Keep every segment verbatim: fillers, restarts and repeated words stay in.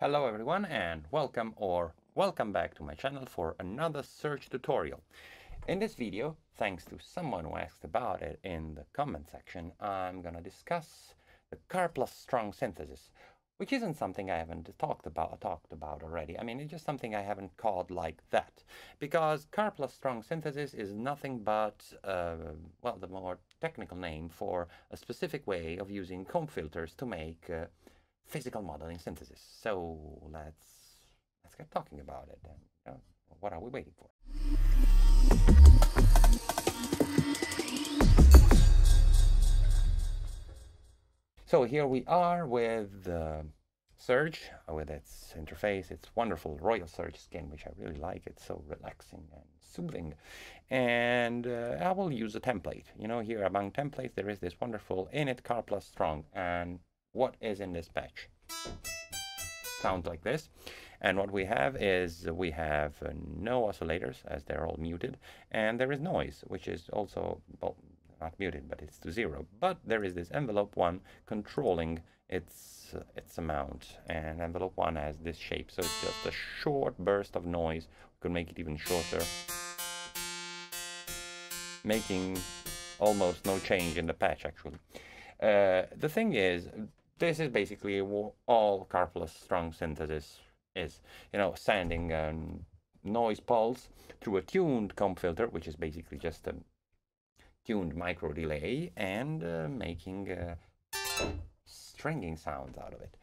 Hello everyone and welcome or welcome back to my channel for another Surge tutorial. In this video, thanks to someone who asked about it in the comment section, I'm gonna discuss the Karplus-Strong synthesis, which isn't something I haven't talked about talked about already. I mean, it's just something I haven't called like that, because Karplus-Strong synthesis is nothing but, uh, well, the more technical name for a specific way of using comb filters to make uh, physical modeling synthesis. So let's let's get talking about it. And, uh, what are we waiting for? So here we are with the Surge, with its interface, its wonderful Royal Surge skin, which I really like. It's so relaxing and soothing. And uh, I will use a template. You know, here among templates, there is this wonderful init Karplus-Strong. And what is in this patch? Sounds like this. And what we have is we have uh, no oscillators, as they're all muted. And there is noise, which is also, well, not muted, but it's to zero. But there is this envelope one controlling its uh, its amount. And envelope one has this shape, so it's just a short burst of noise. We could make it even shorter, making almost no change in the patch, actually. Uh, the thing is, this is basically all Karplus-Strong synthesis is, you know, sending a um, noise pulse through a tuned comb filter, which is basically just a tuned micro delay, and uh, making uh, stringing sounds out of it.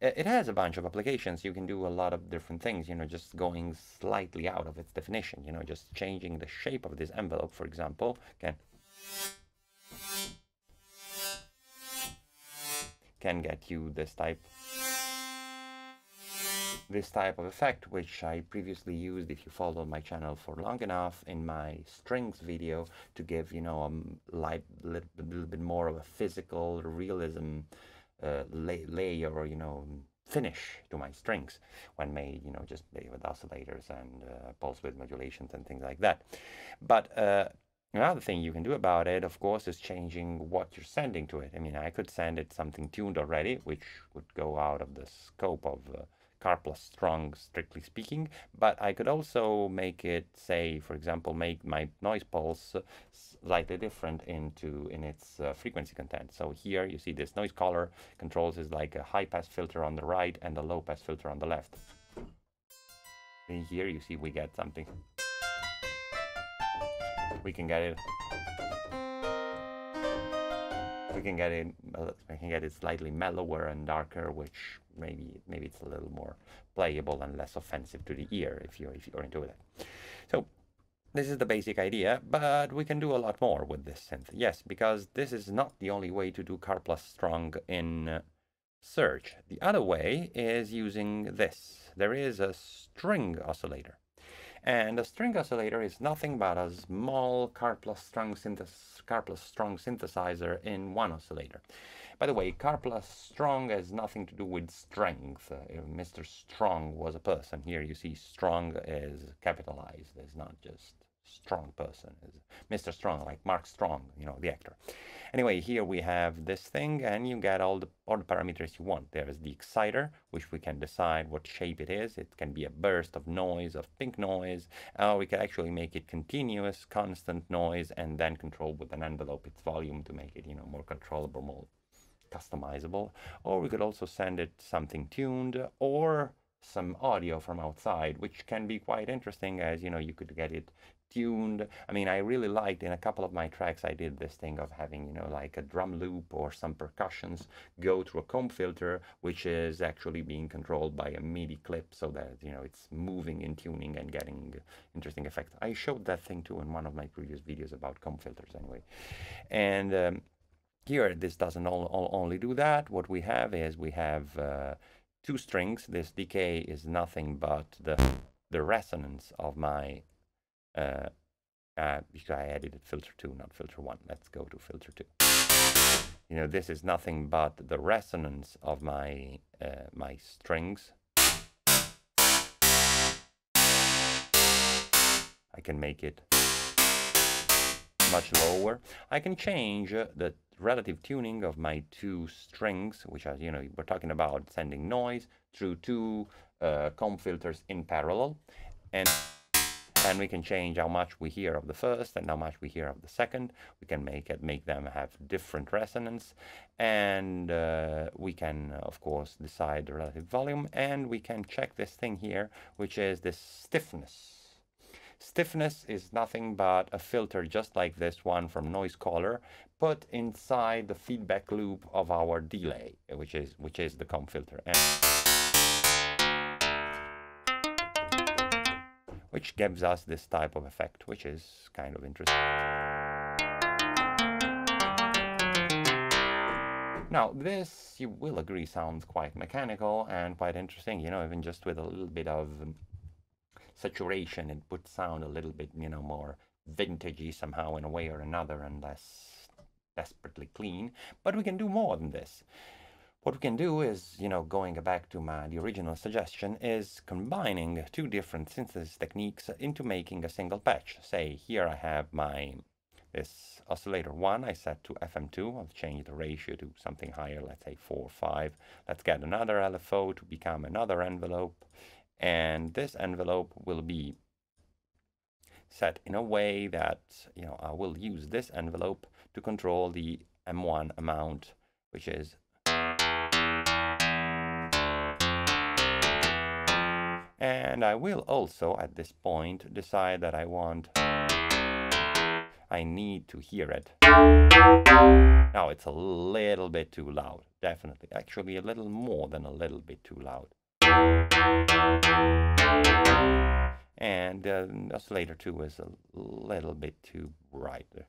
It has a bunch of applications. You can do a lot of different things, you know, just going slightly out of its definition, you know, just changing the shape of this envelope, for example, can can get you this type this type of effect, which I previously used, if you followed my channel for long enough, in my strings video, to give, you know, a light, little, little bit more of a physical realism uh, lay, layer, or, you know, finish to my strings when made, you know, just with oscillators and uh, pulse width modulations and things like that. But uh, another thing you can do about it, of course, is changing what you're sending to it. I mean, I could send it something tuned already, which would go out of the scope of uh, Karplus-Strong, strictly speaking, but I could also make it, say, for example, make my noise pulse slightly different into in its uh, frequency content. So here you see this noise color controls is like a high-pass filter on the right and a low-pass filter on the left. And here you see we get something. We can get it. We can get it. We can get it slightly mellower and darker, which maybe maybe it's a little more playable and less offensive to the ear if you if you're into that. So this is the basic idea, but we can do a lot more with this synth. Yes, because this is not the only way to do Karplus-Strong in uh, Surge. The other way is using this. There is a string oscillator. And a string oscillator is nothing but a small Karplus-Strong synthes Karplus-Strong synthesizer in one oscillator. By the way, Karplus-Strong has nothing to do with strength. Uh, Mister Strong was a person. Here you see Strong is capitalized. It's not just strong person. It's Mister Strong, like Mark Strong, you know, the actor. Anyway, here we have this thing, and you get all the, all the parameters you want. There is the exciter, which we can decide what shape it is. It can be a burst of noise, of pink noise. Uh, we can actually make it continuous, constant noise, and then control with an envelope its volume to make it, you know, more controllable, more customizable. Or we could also send it something tuned, or some audio from outside, which can be quite interesting, as, you know, you could get it tuned. I mean, I really liked, in a couple of my tracks, I did this thing of having, you know, like a drum loop or some percussions go through a comb filter, which is actually being controlled by a MIDI clip, so that, you know, it's moving and tuning and getting interesting effects. I showed that thing too in one of my previous videos about comb filters, anyway. And um, here, this doesn't all, all, only do that. What we have is we have uh, two strings. This decay is nothing but the the resonance of my uh, uh because I added filter two, not filter one. Let's go to filter two. You know, this is nothing but the resonance of my uh, my strings. I can make it much lower. I can change the relative tuning of my two strings, which are, you know, we're talking about sending noise through two uh, comb filters in parallel, and and we can change how much we hear of the first and how much we hear of the second. We can make it make them have different resonance, and uh, we can of course decide the relative volume, and we can check this thing here, which is this stiffness. Stiffness is nothing but a filter just like this one from Noise Caller put inside the feedback loop of our delay, which is which is the comb filter, and which gives us this type of effect, which is kind of interesting. Now this, you will agree, sounds quite mechanical and quite interesting, you know, even just with a little bit of saturation, it would sound a little bit, you know, more vintagey somehow in a way or another, and less desperately clean. But we can do more than this. What we can do is, you know, going back to my the original suggestion, is combining two different synthesis techniques into making a single patch. Say here I have my this oscillator one, I set to F M two, I've changed the ratio to something higher, let's say four or five. Let's get another L F O to become another envelope. And this envelope will be set in a way that, you know, I will use this envelope to control the M one amount, which is, and I will also at this point decide that I want, I need to hear it. Now it's a little bit too loud, definitely, actually a little more than a little bit too loud. And uh, oscillator two is a little bit too bright. We're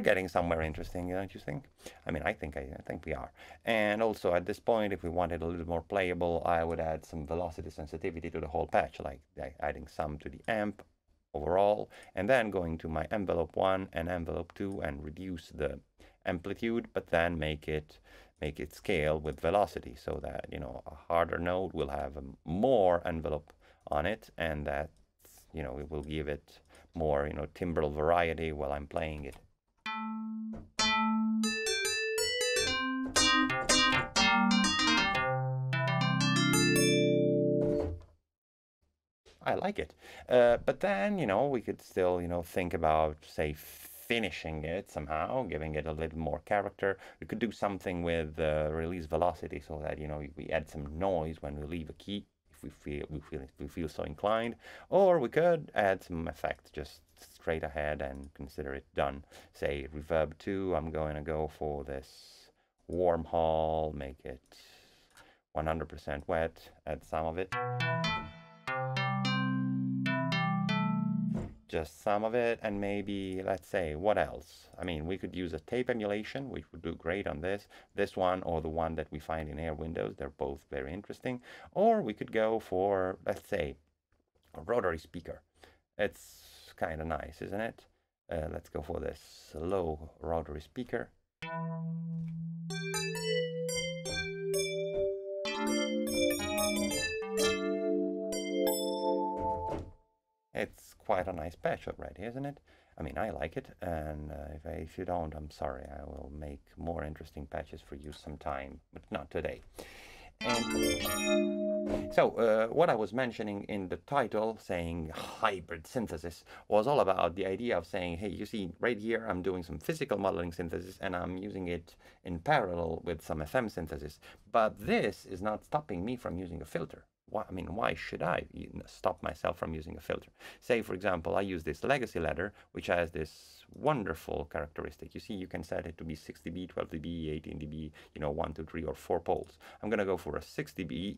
getting somewhere interesting, don't you think? I mean, I think I, I think we are. And also at this point, if we wanted a little more playable, I would add some velocity sensitivity to the whole patch, like adding some to the amp overall, and then going to my envelope one and envelope two and reduce the amplitude, but then make it make it scale with velocity, so that, you know, a harder note will have more envelope on it, and that, you know, it will give it more, you know, timbral variety while I'm playing it. I like it, uh, but then, you know, we could still, you know, think about, say, finishing it somehow, giving it a little more character. We could do something with uh, release velocity, so that, you know, we add some noise when we leave a key, if we feel we feel if we feel so inclined, or we could add some effect just straight ahead and consider it done. Say reverb two. I'm going to go for this warm hall, make it one hundred percent wet, add some of it. Just some of it, and maybe, let's say, what else? I mean, we could use a tape emulation, which would do great on this, this one, or the one that we find in Air Windows. They're both very interesting. Or we could go for, let's say, a rotary speaker. It's kind of nice, isn't it? Uh, let's go for this low rotary speaker. It's quite a nice patch already, isn't it? I mean, I like it, and uh, if, I, if you don't, I'm sorry, I will make more interesting patches for you sometime, but not today. And so, uh, what I was mentioning in the title, saying hybrid synthesis, was all about the idea of saying, hey, you see, right here I'm doing some physical modeling synthesis, and I'm using it in parallel with some F M synthesis, but this is not stopping me from using a filter. Why, I mean, why should I stop myself from using a filter? Say, for example, I use this legacy ladder, which has this wonderful characteristic. You see, you can set it to be six dB, twelve dB, eighteen dB, you know, one, two, three, or four poles. I'm going to go for a six dB,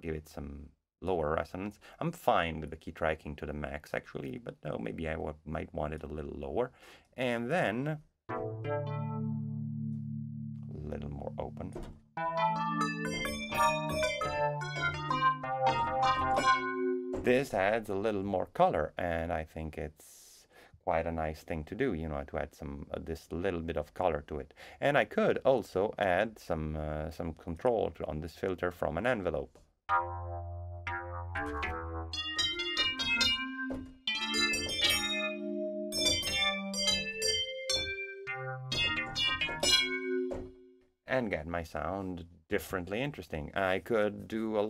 give it some lower resonance. I'm fine with the key tracking to the max, actually, but no, maybe I w might want it a little lower. And then a little more open. This adds a little more color, and I think it's quite a nice thing to do, you know, to add some uh, this little bit of color to it. And I could also add some uh, some control to, on this filter from an envelope. And get my sound differently interesting. I could do a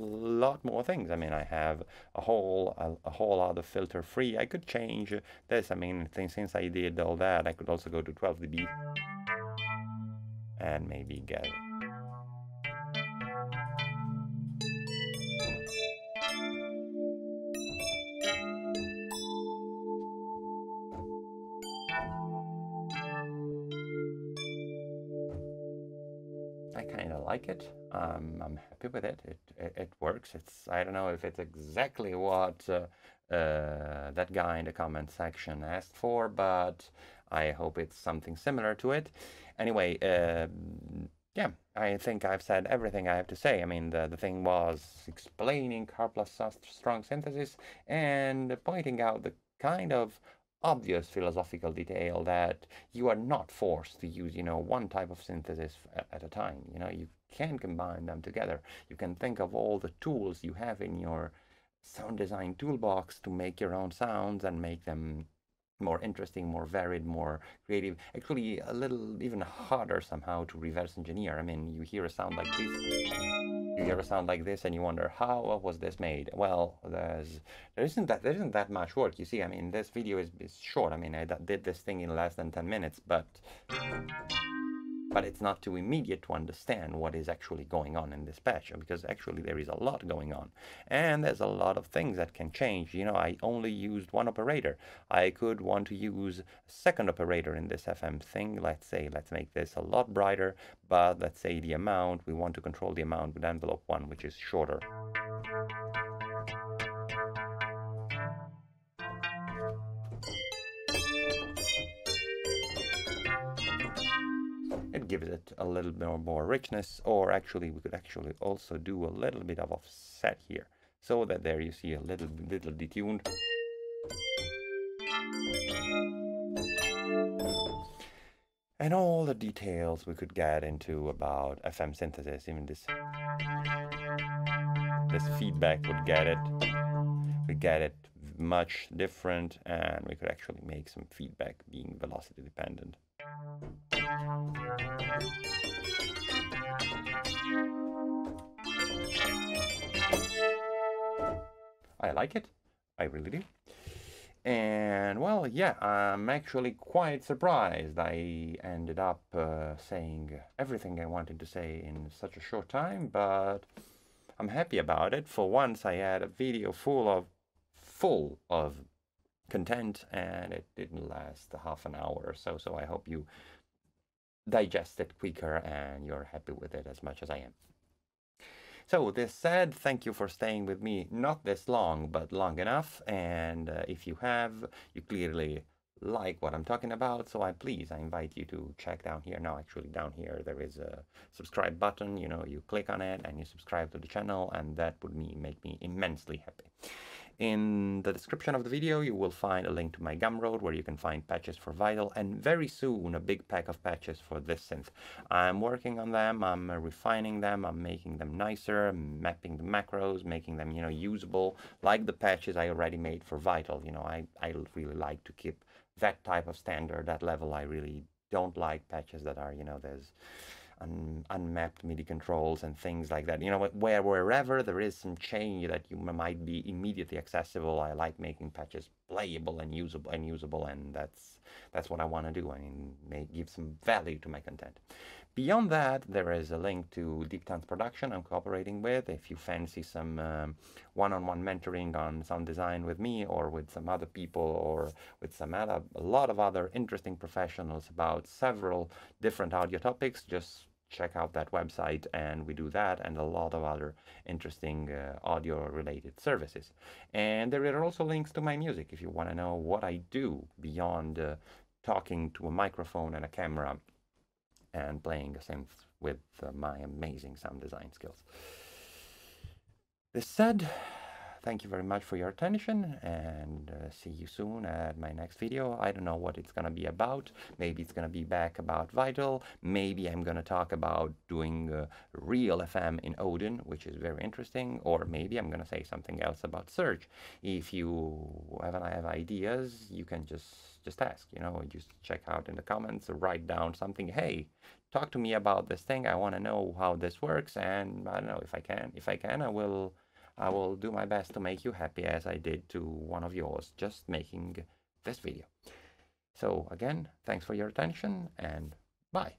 lot more things. I mean, I have a whole a, a whole other filter free. I could change this. I mean, since I did all that, I could also go to twelve D B and maybe get it. Like it, um, I'm happy with it. It, it it works. It's I don't know if it's exactly what uh, uh, that guy in the comment section asked for, but I hope it's something similar to it. Anyway, uh, yeah, I think I've said everything I have to say. I mean, the, the thing was explaining Karplus-Strong synthesis and pointing out the kind of obvious philosophical detail that you are not forced to use, you know, one type of synthesis at a time. You know, you can combine them together. You can think of all the tools you have in your sound design toolbox to make your own sounds and make them more interesting, more varied, more creative. Actually, a little even harder somehow to reverse engineer. I mean, you hear a sound like this, you hear a sound like this, and you wonder how was this made. Well, there's there isn't that there isn't that much work. You see, I mean, this video is, is short. I mean, I did this thing in less than ten minutes, but. But it's not too immediate to understand what is actually going on in this patch, because actually there is a lot going on. And there's a lot of things that can change. You know, I only used one operator. I could want to use a second operator in this F M thing. Let's say, let's make this a lot brighter, but let's say the amount, we want to control the amount with envelope one, which is shorter. Gives it a little bit more richness, or actually we could actually also do a little bit of offset here, so that there you see a little little detuned. And all the details we could get into about F M synthesis, even this this feedback would get it. We get it much different, and we could actually make some feedback being velocity dependent. I like it, I really do. And well, yeah, I'm actually quite surprised I ended up uh, saying everything I wanted to say in such a short time, but I'm happy about it. For once I had a video full of full of content, and it didn't last half an hour or so, so I hope you digest it quicker and you're happy with it as much as I am. So this said, thank you for staying with me, not this long, but long enough, and uh, if you have, you clearly like what I'm talking about, so I please, I invite you to check down here. No, actually down here there is a subscribe button, you know, you click on it and you subscribe to the channel, and that would me, make me immensely happy. In the description of the video, you will find a link to my Gumroad where you can find patches for Vital, and very soon a big pack of patches for this synth. I'm working on them, I'm refining them, I'm making them nicer, mapping the macros, making them, you know, usable, like the patches I already made for Vital. You know, I, I really like to keep that type of standard, that level. I really don't like patches that are, you know, there's Un unmapped MIDI controls and things like that. You know, where wherever there is some change that you might be immediately accessible, I like making patches playable and usable and usable, and that's that's what I want to do. I mean, may give some value to my content. Beyond that, there is a link to Deeptanzproductions I'm cooperating with. If you fancy some um, one-on-one mentoring on sound design with me or with some other people or with some other, a lot of other interesting professionals about several different audio topics, just check out that website, and we do that and a lot of other interesting uh, audio-related services. And there are also links to my music if you want to know what I do beyond uh, talking to a microphone and a camera and playing a synth with uh, my amazing sound design skills. This said, Thank you very much for your attention, and uh, see you soon at my next video. I don't know what it's going to be about. Maybe it's going to be back about Vital. Maybe I'm going to talk about doing uh, real F M in Odin, which is very interesting. Or maybe I'm going to say something else about Surge. If you have, have ideas, you can just, just ask, you know, just check out in the comments, write down something. Hey, talk to me about this thing. I want to know how this works. And I don't know if I can. If I can, I will... I will do my best to make you happy as I did to one of yours just making this video. So again, thanks for your attention and bye.